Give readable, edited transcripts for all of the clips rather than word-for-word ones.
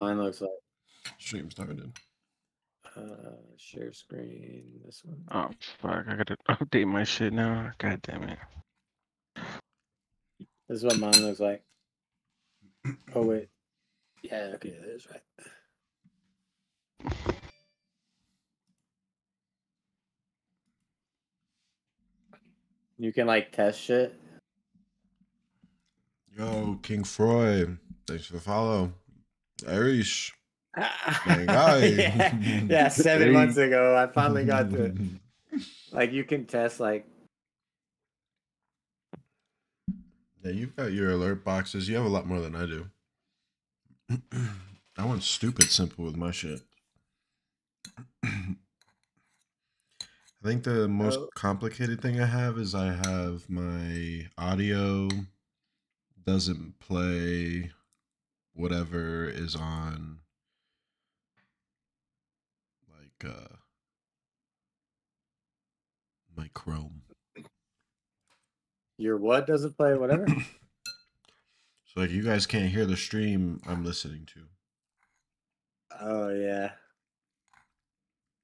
Mine looks like. Stream started. Share screen. This one. Oh fuck! I gotta update my shit now. God damn it. This is what mine looks like. Oh wait. Yeah. Okay. That's right. You can like test shit. Yo, King Freud. Thanks for the follow. Irish. Yeah, 7 months ago I finally got to it. Like you can test like yeah, you've got your alert boxes. You have a lot more than I do. I went stupid simple with my shit. I think the most complicated thing I have is I have my audio doesn't play whatever is on like my Chrome. Your what doesn't play whatever? So like you guys can't hear the stream I'm listening to. Oh yeah.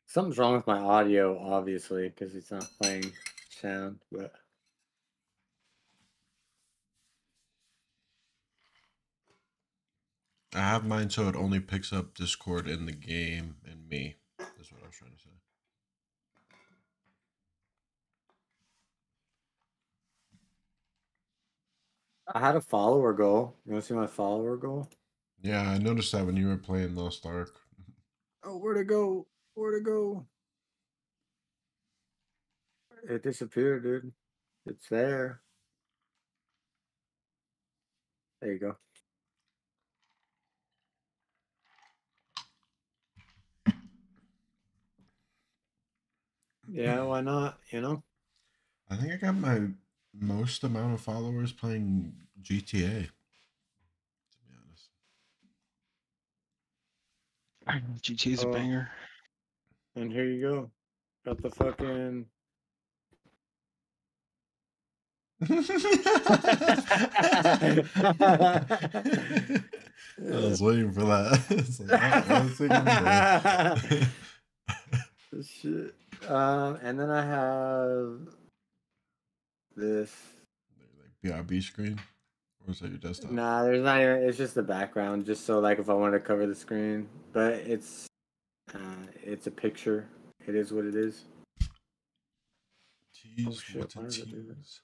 Something's wrong with my audio, obviously, because it's not playing sound, but I have mine so it only picks up Discord in the game and me. That's what I was trying to say. I had a follower goal. You want to see my follower goal? Yeah, I noticed that when you were playing Lost Ark. Oh, where'd it go? Where'd it go? It disappeared, dude. It's there. There you go. Yeah, why not? You know? I think I got my most amount of followers playing GTA. To be honest. GTA's a banger. And here you go. Got the fucking... I was waiting for that. It's like, I was thinking this shit. And then I have this like BRB screen, or is that your desktop? Nah, there's not even. It's just the background, just so like if I wanted to cover the screen, but it's a picture. It is what it is. Jeez, oh, shit, what is.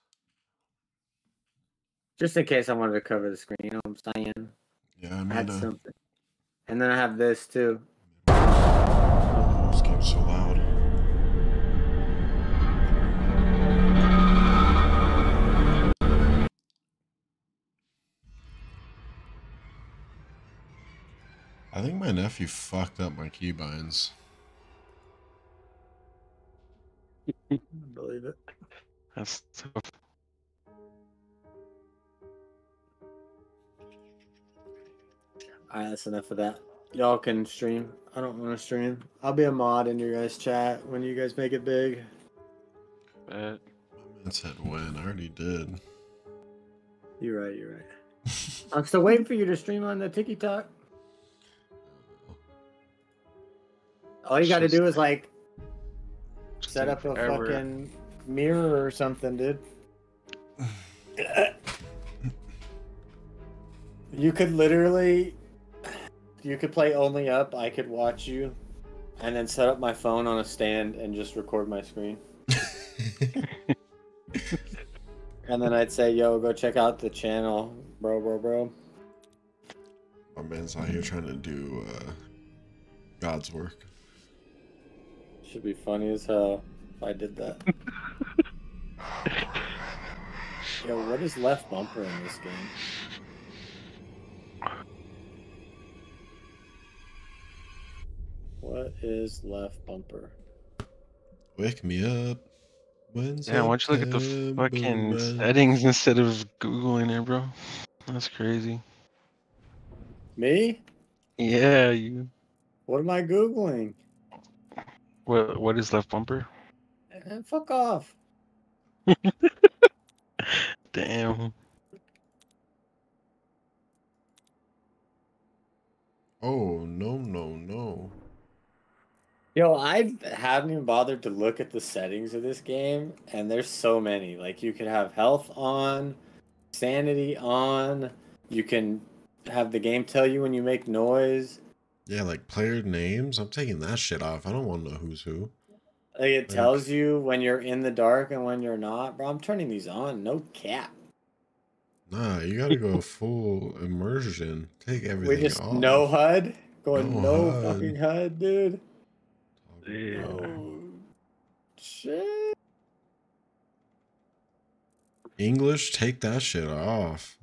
Just in case I wanted to cover the screen, you know what I'm saying? Yeah, I had something. And then I have this too. Oh, this game's so loud. I think my nephew fucked up my keybinds. I believe it. That's tough. Alright, that's enough of that. Y'all can stream. I don't want to stream. I'll be a mod in your guys' chat when you guys make it big. My man said when. I already did. You're right, you're right. I'm still waiting for you to stream on the TikTok. All you got to do is like set up a fucking mirror or something, dude. You could literally, you could play only up. I could watch you, and then set up my phone on a stand and just record my screen. And then I'd say, "Yo, go check out the channel, bro, bro, bro." My man's out here trying to do God's work. Should be funny as hell if I did that. Yo, what is left bumper in this game? What is left bumper? Wake me up. When's yeah, why don't you look at the fucking settings instead of Googling it, bro? That's crazy. Me? Yeah, you. What am I Googling? What is left bumper? Fuck off. Damn. Oh, no, no, no. Yo, I haven't even bothered to look at the settings of this game, and there's so many. Like, you could have health on, sanity on, you can have the game tell you when you make noise. Yeah, like player names. I'm taking that shit off. I don't want to know who's who. Like, it tells you when you're in the dark and when you're not. Bro, I'm turning these on. No cap. Nah, you gotta go full immersion. Take everything off. We just no HUD? Going no fucking HUD, dude. Damn. Oh, shit. English, take that shit off.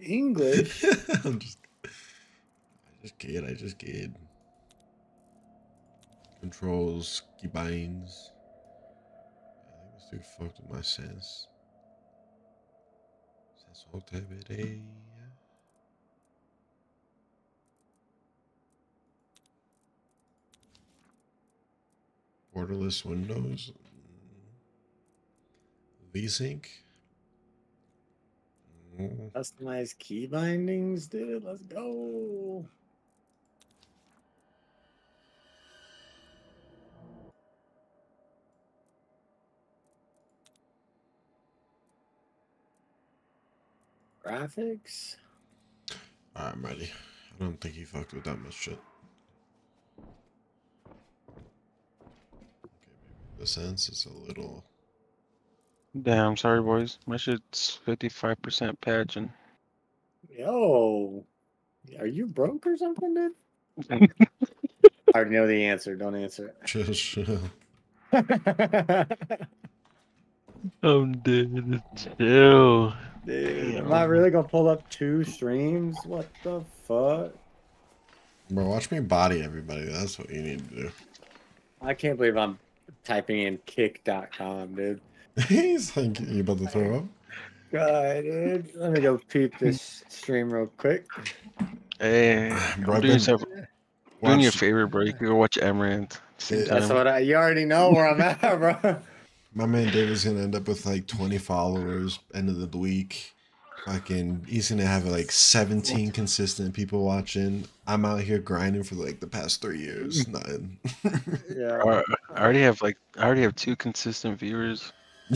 English? I just kid. Controls, keybinds. I was too fucked with my sense. Sensitivity. Borderless windows. VSync. Customized key bindings, dude. Let's go. Graphics. All right, I'm ready. I don't think he fucked with that much shit. The sense is a little. Damn, sorry boys. My shit's 55% patching. Yo, are you broke or something, dude? I already know the answer. Don't answer it. Just. I'm dead. Chill. Dude, am I really gonna pull up 2 streams? What the fuck? Bro, watch me body everybody. That's what you need to do. I can't believe I'm typing in kick.com, dude. He's like, you about to throw up? God, dude. Let me go peep this stream real quick. Hey, bro, doing your favorite, bro. You can go watch Amaranth. That's what you already know where I'm at, bro. My man David's gonna end up with like 20 followers end of the week. Fucking, he's gonna have like 17 consistent people watching. I'm out here grinding for like the past 3 years. Nothing. Yeah. I already have like 2 consistent viewers.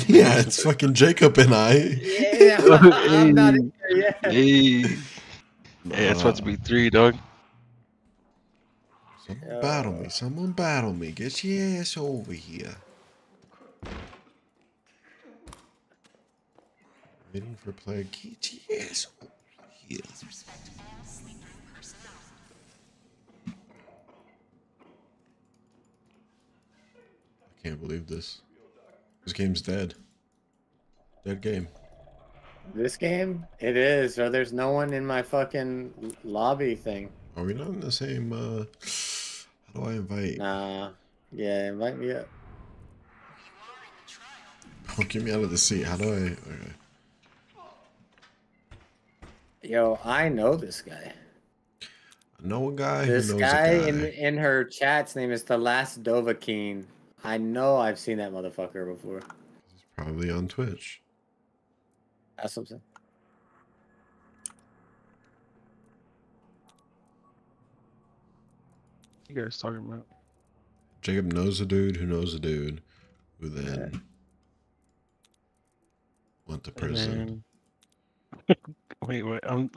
Yeah, it's fucking Jacob and I. Yeah, I'm not in here yet. Hey, it's about to be 3, dog. Someone battle me. Someone battle me. Get your ass over here. Waiting for player GTS. Yes. I can't believe this. This game's dead. Dead game. This game? It is. Or there's no one in my fucking lobby thing. Are we not in the same, how do I invite? Nah. Yeah, invite me up. Oh, get me out of the seat. How do I? Okay. Yo, I know this guy. I know a guy. This guy in her chat's name is the Last Dovahkiin. I know I've seen that motherfucker before. He's probably on Twitch. That's what I'm saying. What you guys talking about? Jacob knows a dude who knows a dude who then went to prison. Wait, wait, I'm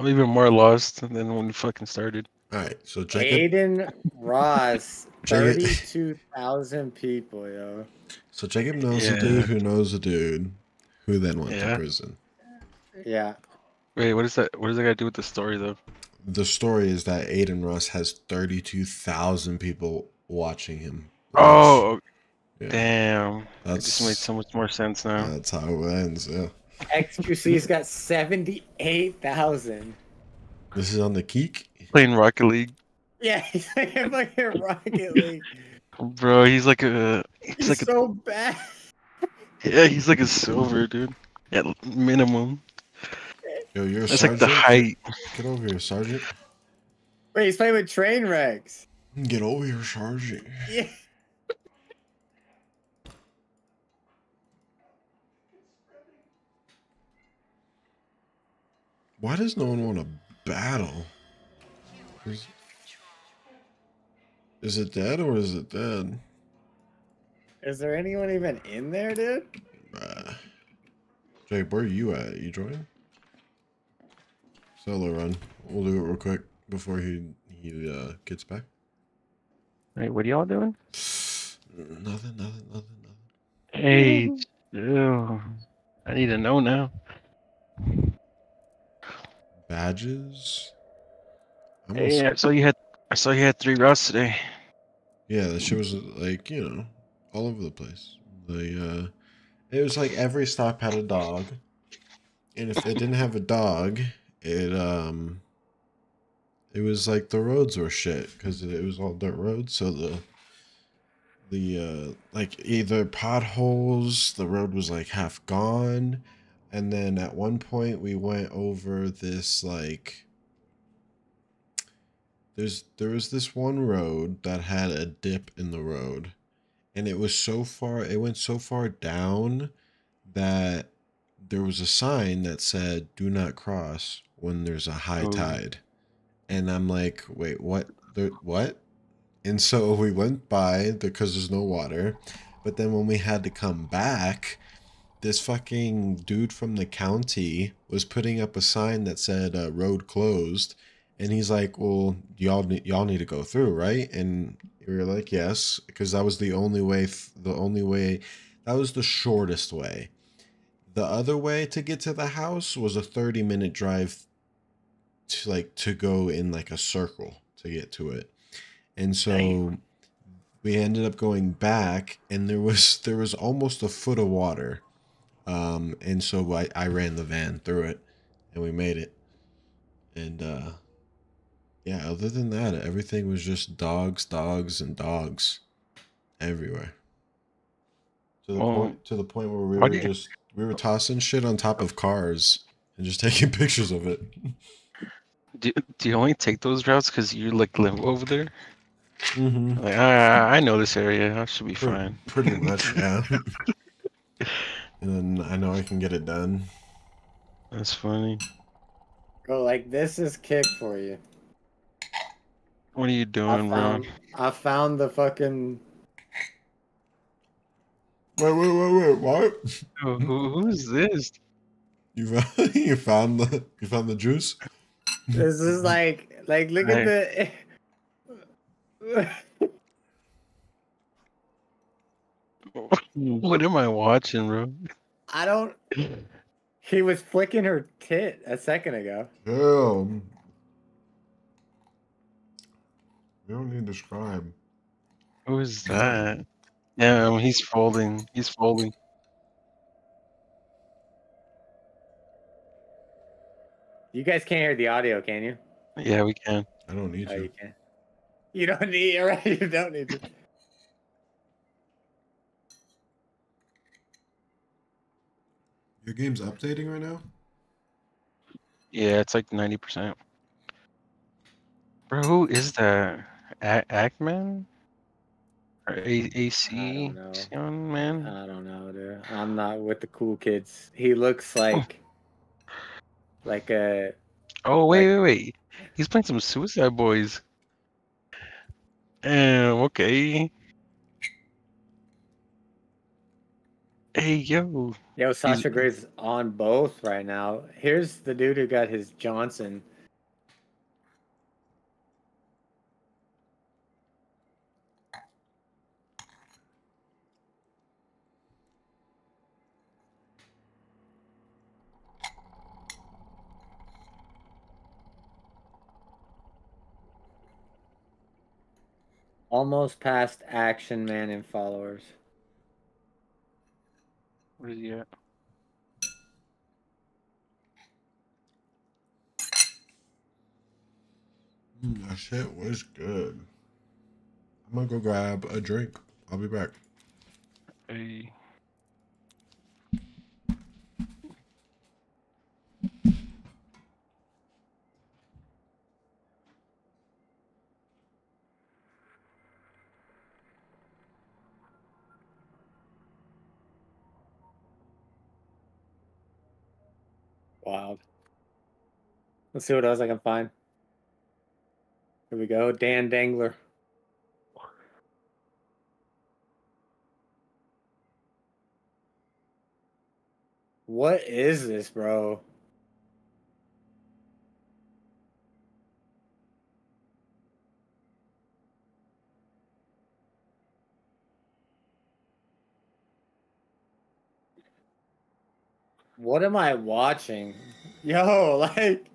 even more lost than when we fucking started. All right, so Jacob. Aiden Ross, 32,000 people, yo. So Jacob knows a dude who knows a dude who then went to prison. Yeah. Wait, what is that? What does that got to do with the story, though? The story is that Aiden Ross has 32,000 people watching him. Oh, yeah. Damn. That just made so much more sense now. That's how it ends, yeah. XQC's got 78,000. This is on the Keek? Playing Rocket League. Yeah, he's like a Rocket League. Bro, he's like a... He's like so bad. Yeah, he's like a silver, dude. At minimum. Yo, you're a sergeant? That's like the height. Get over here, sergeant. Wait, he's playing with train wrecks. Get over here, sergeant. Yeah. Why does no one want to battle? Is it dead or is it dead? Is there anyone even in there, dude? Jake, where are you at? You join? Solo run. We'll do it real quick before he gets back. Hey, what are y'all doing? Nothing. Hey, ew. I need to know now. Badges? Yeah, I saw you had 3 routes today. Yeah, that shit was like, you know, all over the place. The it was like every stop had a dog, and if it didn't have a dog, it was like the roads were shit because it was all dirt roads. So the like either potholes, the road was like half gone, and then at one point we went over this like. There was this one road that had a dip in the road, and it was so far, it went so far down that there was a sign that said, "Do not cross when there's a high tide." And I'm like, wait, what? What? And so we went by because there's no water. But then when we had to come back, this fucking dude from the county was putting up a sign that said, "Road closed." And he's like, "Well, y'all need to go through, right?" And we were like, "Yes," because that was the only way. The only way, that was the shortest way. The other way to get to the house was a 30-minute drive, to go in like a circle to get to it. And so we ended up going back, and there was almost a foot of water, and so I ran the van through it, and we made it, and. Yeah, other than that, everything was just dogs everywhere. To the point where we were tossing shit on top of cars and just taking pictures of it. Do you only take those routes because you like live over there? Mm-hmm. Like I know this area, I should be fine. Pretty much, yeah. And then I know I can get it done. That's funny. Bro, like this is kick for you. What are you doing, bro? I found the fucking. Wait! What? Who is this? You found the juice. This is like look at the. What am I watching, bro? I don't. He was flicking her tit a second ago. Damn. We don't need to describe. Who is that? Yeah, he's folding. He's folding. You guys can't hear the audio, can you? Yeah, we can. I don't need to. You can. You don't need it, right? You don't need to. Your game's updating right now? Yeah, it's like 90%. Bro, who is that? Ackman? Or AC? Young man? I don't know, dude. I'm not with the cool kids. He looks like. Like a. Oh, wait. He's playing some Suicide Boys. Okay. Hey, yo. Yo, Sasha Grace is on both right now. Here's the dude who got his Johnson. Almost past Action Man in followers. Where is he at? That shit was good. I'm gonna go grab a drink. I'll be back. Hey. Wild. Let's see what else I can find. Here we go, Dan Dangler. What is this, bro? What am I watching? Yo, like...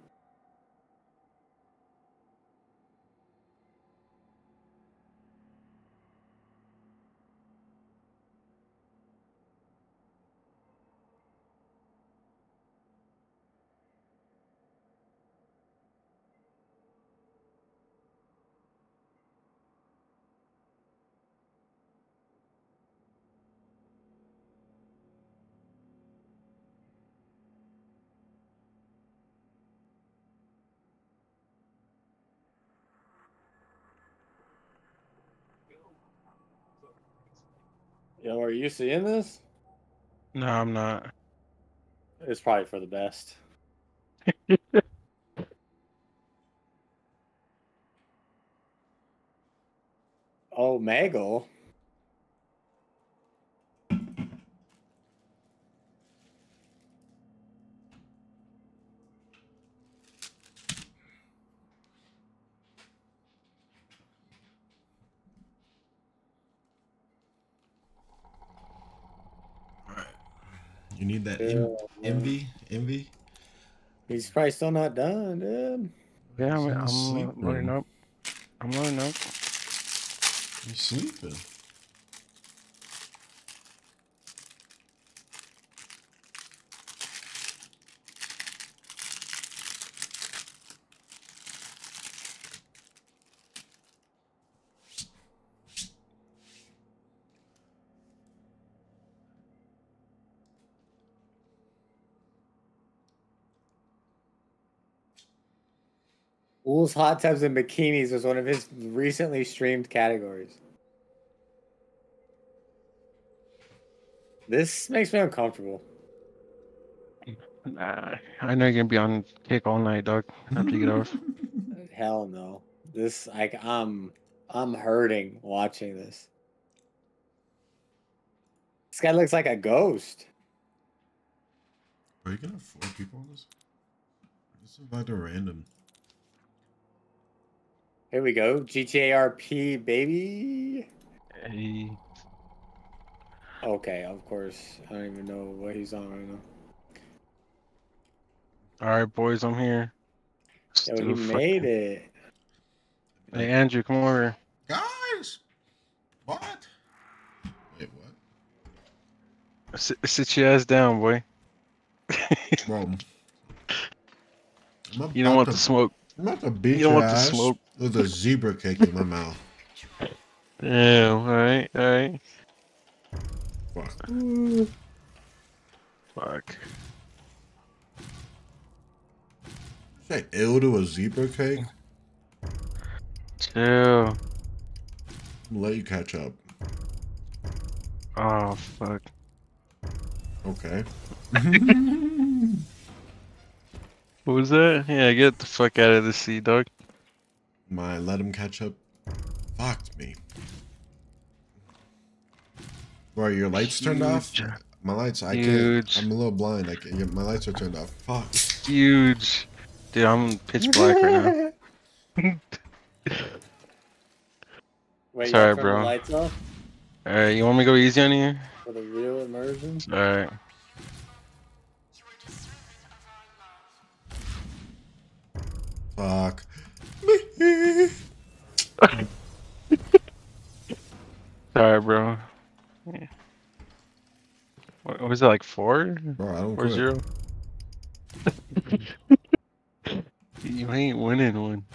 Yo, are you seeing this? No, I'm not. It's probably for the best. Oh, Maggle. You need that envy. He's probably still not done, dude. Yeah, I'm running up. You're sleeping. Pools, hot tubs, and bikinis was one of his recently streamed categories. This makes me uncomfortable. Nah, I know you're gonna be on kick all night, dog. After you get off. Hell no. This, like, I'm hurting watching this. This guy looks like a ghost. Are you gonna have 4 people on this? This is like a random. Here we go, GTA RP, baby. Hey. Okay, of course. I don't even know what he's on right now. All right, boys, I'm here. Yo, he made it. Hey, Andrew, come over. Guys, what? Wait, what? Sit your ass down, boy. Bro, you don't want the smoke. I'm about to beat your ass smoke with a zebra cake in my mouth. Yeah, alright, alright. Fuck. Fuck. Say ill to a zebra cake? Chill. I'm gonna let you catch up. Oh, fuck. Okay. What was that? Yeah, get the fuck out of the sea, dog. My, let him catch up. Fucked me. Bro, your lights turned off? My lights, I can't. I'm a little blind. I can't, my lights are turned off. Fuck. Huge. Dude, I'm pitch black right now. Wait, sorry, bro. The lights off? Alright, you want me to go easy on you? For the real immersion? Alright. Fuck. Sorry, bro. Yeah. What was it, like 4? Bro, I don't 4-0? You ain't winning one.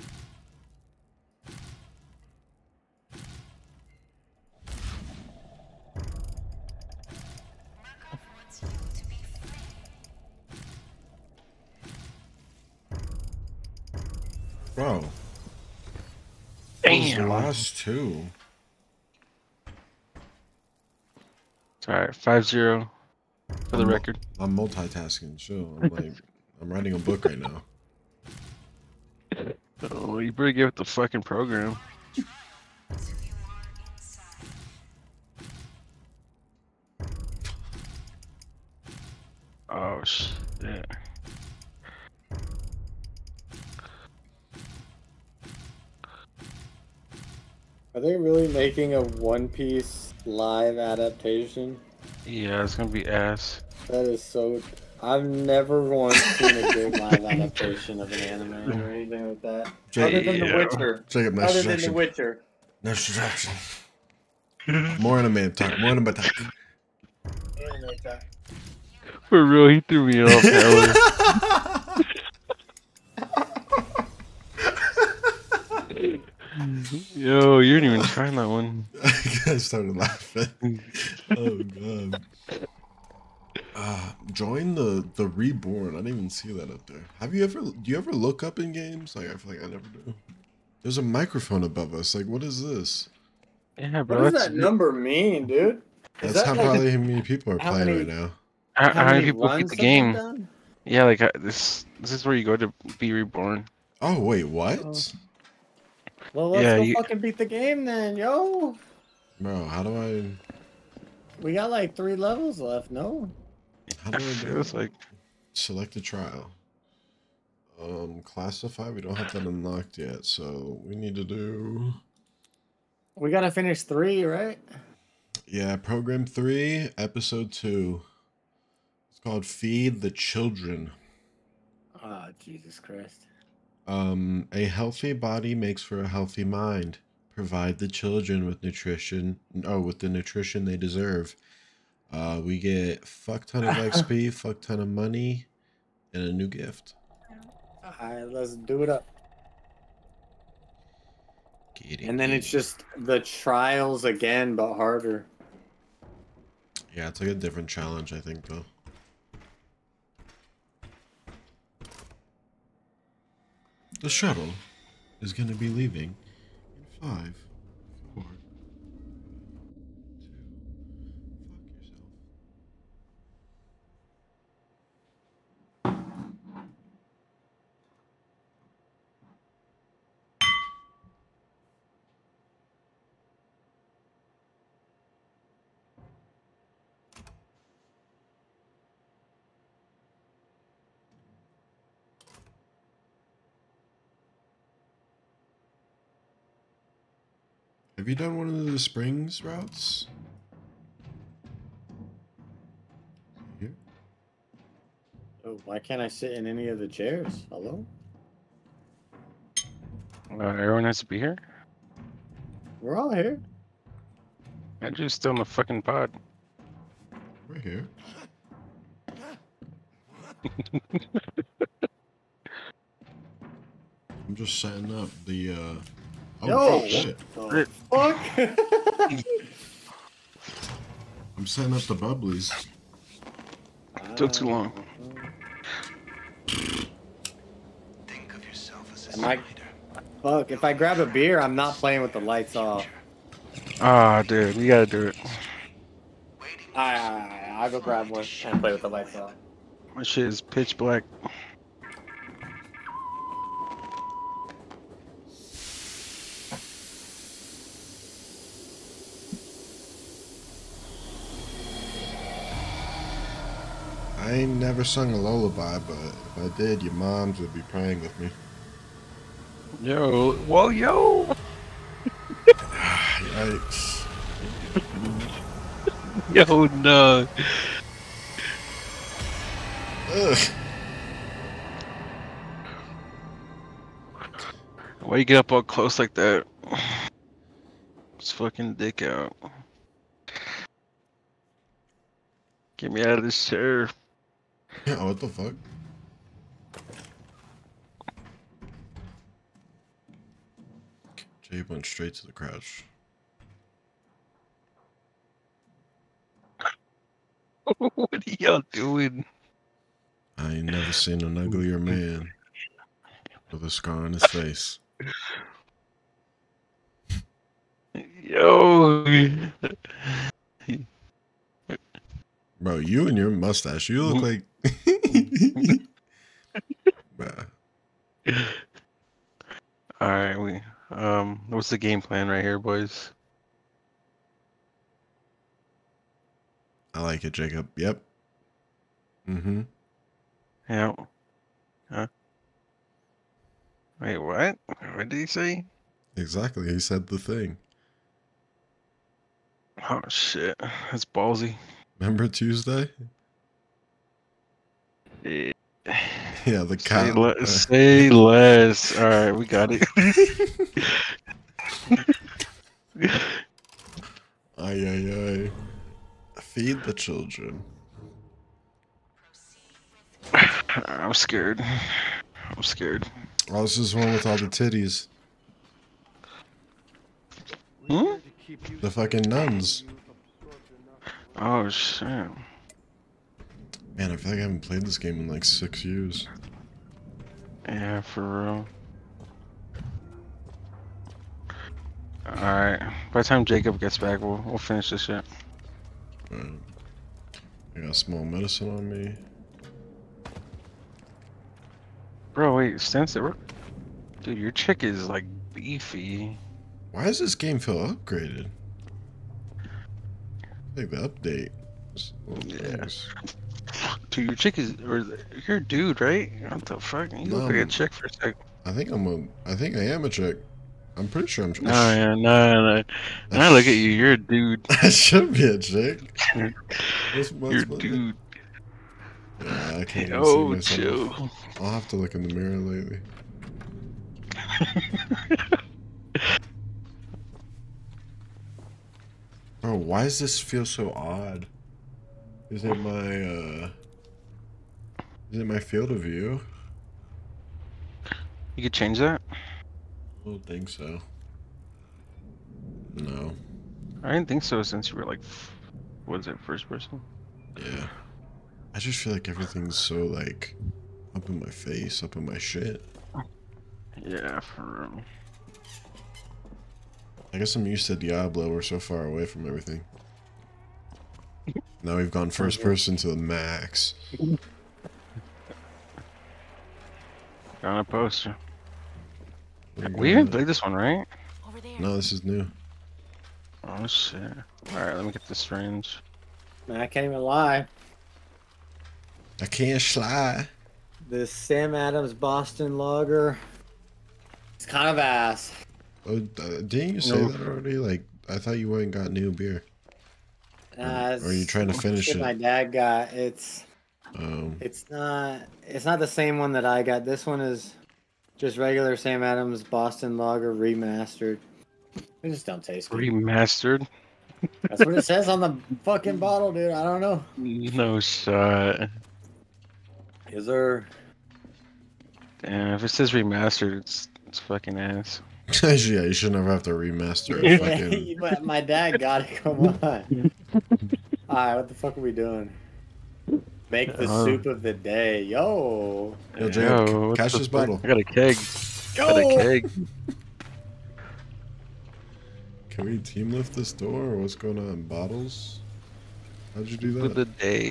Bro. Damn. Lost 2. It's alright, 5-0 for the record. I'm multitasking, so I'm like, I'm writing a book right now. Oh, you better get with the fucking program. Oh shit. Are they really making a One Piece live adaptation? Yeah, it's gonna be ass. That is so... I've never once seen a good live adaptation of an anime or anything like that. Other than The Witcher. Check it, other than The Witcher. Next distraction. More anime talk. More anime talk. Anime talk. For real, he threw me off. Yo, you didn't even try that one. I started laughing. Oh god. Join the reborn. I didn't even see that up there. Have you ever? Do you ever look up in games? Like I feel like I never do. There's a microphone above us. Like what is this? Yeah, bro. What does that number mean, dude? Is that's that how probably how many people are playing right now. How many people beat the game? Done? Yeah, like this is where you go to be reborn. Oh wait, what? Well, let's go fucking beat the game then, yo. Bro, how do I? We got like 3 levels left. No. How do I do it? Like... Select a trial. Classify. We don't have that unlocked yet, so we need to do... We gotta finish 3, right? Yeah, program 3, episode 2. It's called Feed the Children. Oh, Jesus Christ. A healthy body makes for a healthy mind. Provide the children with nutrition... Oh, with the nutrition they deserve. We get fuck ton of XP, fuck ton of money, and a new gift. Alright, let's do it up. Get it, and then it's just the trials again, but harder. Yeah, it's like a different challenge, I think, though. The shuttle is going to be leaving in 5. Have you done one of the Springs routes? Here? Oh, why can't I sit in any of the chairs? Hello? Everyone has to be here? We're all here. Andrew's still in the fucking pod. We're here. I'm just setting up the, Oh, yo, shit. The fuck? I'm setting up the bubblies. Took too long. Think of yourself as a spider. Fuck, if I grab a beer, I'm not playing with the lights off. Ah, dude, you gotta do it. Alright, I'll go grab one and play with the lights off. My shit is pitch black. I ain't never sung a lullaby, but if I did, your moms would be praying with me. Yo, whoa, yo! Yikes. Yo, no. Ugh. Why you get up all close like that? It's fucking dick out. Get me out of this chair. Yeah, what the fuck? Jay went straight to the crouch. What are y'all doing? I ain't never seen an uglier man with a scar on his face. Yo. Bro, you and your mustache, you look like... Bruh. All right, we what's the game plan right here, boys? I like it, Jacob. Yep. Mm-hmm. Yeah. Huh? Wait, what? What did he say? Exactly, he said the thing. Oh shit, that's ballsy. Remember Tuesday? Yeah. Yeah, the cop. Say less. All right, we got it. Ay, ay, ay. Feed the children. I'm scared. I'm scared. Oh, this is one with all the titties. Hmm? The fucking nuns. Oh, shit. Man, I feel like I haven't played this game in like 6 years. Yeah, for real. Alright, by the time Jacob gets back, we'll finish this shit. Alright. I got small medicine on me. Bro, wait, sense it. Dude, your chick is like beefy. Why does this game feel upgraded? I think the update. Yes. Yeah. Dude, your chick is, or you're a dude, right? What the fuck? You look like a chick for a second. I think I am a chick. I'm pretty sure I'm. No, yeah, no. When I look at you, you're a dude. I should be a chick. You're a dude. Yeah, I can't even see myself. Chill. I'll have to look in the mirror lately. Bro, why does this feel so odd? Is it my field of view? You could change that? I don't think so. No. I didn't think so since you were like, what is it, first person? Yeah. I just feel like everything's so like, up in my face, up in my shit. Yeah, for real. I guess I'm used to Diablo, we're so far away from everything. Now we've gone first person to the max. Got a poster. We didn't play this one, right? No, this is new. Oh shit. Alright, let me get this range. Man, I can't even lie. I can't sly. This Sam Adams Boston Lager. It's kind of ass. Oh, didn't you say that already? Like, I thought you went and got new beer. Or are you trying to finish it? My dad got it's not the same one that I got. This one is just regular Sam Adams Boston Lager remastered. It just don't taste good. Remastered? That's what it says on the fucking bottle, dude. I don't know. No shot. Is there? Damn, if it says remastered, it's fucking ass. Yeah, you should never have to remaster it. Fucking... But my dad got it. Come on. Alright, what the fuck are we doing? Make the soup of the day. Yo. Yo, Joe, catch this bottle. I got a keg. Yo! I got a keg. Can we team lift this door? Or what's going on? Bottles? How'd you do that? Soup of the day.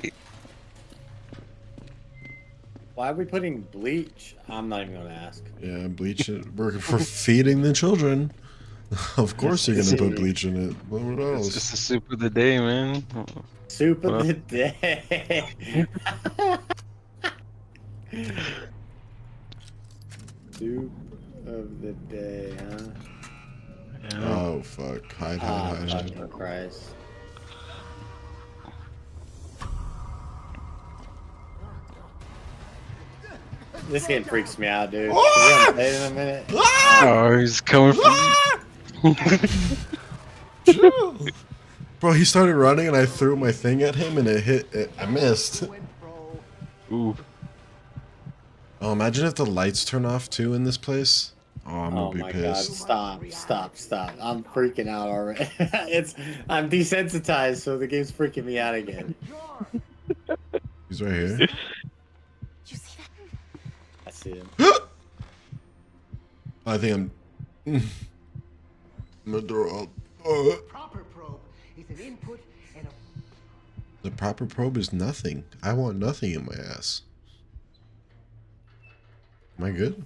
Why are we putting bleach? I'm not even gonna ask. Yeah, bleach. We're feeding the children. Of course you're gonna put bleach in it. What else? It's just the soup of the day, man. Soup of the day. Soup of the day, huh? Yeah. Oh fuck! Hide! Oh, Christ. This game freaks me out, dude. Ah! Wait a minute. Ah! Oh, he's coming from. Ah! Bro, he started running and I threw my thing at him and it hit. I missed. Ooh. Oh, imagine if the lights turn off too in this place. Oh, I'm gonna be pissed. God. Stop! I'm freaking out already. I'm desensitized, so the game's freaking me out again. He's right here. I think I'm gonna throw up. The proper probe is nothing. I want nothing in my ass. Am I good?